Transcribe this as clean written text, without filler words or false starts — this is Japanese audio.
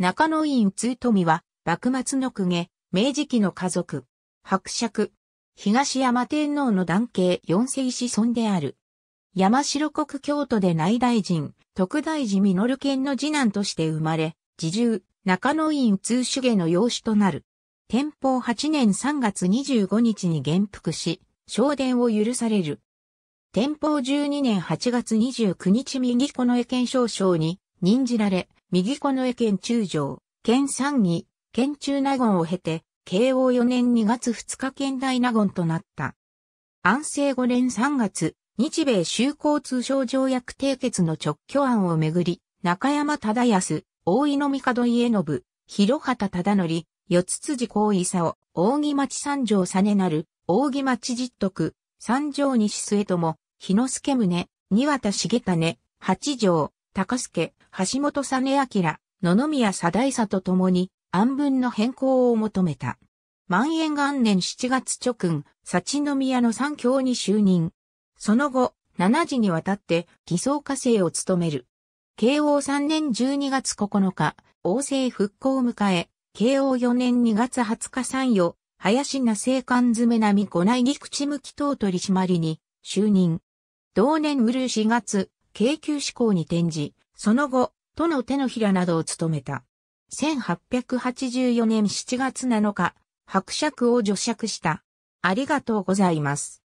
中野院通富は、幕末の公家、明治期の家族、伯爵、東山天皇の男系四世子孫である。山城国京都で内大臣、徳大寺実堅の次男として生まれ、侍従、中野院通主下の養子となる。天保8年3月25日に元服し、昇殿を許される。天保12年8月29日右近衛検少将に任じられ、右近衛検中将、検参議、検中納言を経て、慶応4年2月2日検大納言となった。安政5年3月、日米修好通商条約締結の勅許案をめぐり、中山忠康、大井の帝家信、広畑忠則、四辻幸勲、大木町三条実成、大木町実徳、三条西末友、日之助宗、庭田重種、八条、高助、橋本実明、野々宮貞久と共に、案文の変更を求めた。万延元年7月勅訓、幸宮の三卿に就任。その後、7次にわたって偽装家政を務める。慶応3年12月9日、王政復興を迎え、慶応4年2月20日参与、林那政官詰並五内儀口向等取締りに就任。同年うる4月、京急志向に転じ、その後、都の手のひらなどを務めた。1884年7月7日、伯爵を除爵した。ありがとうございます。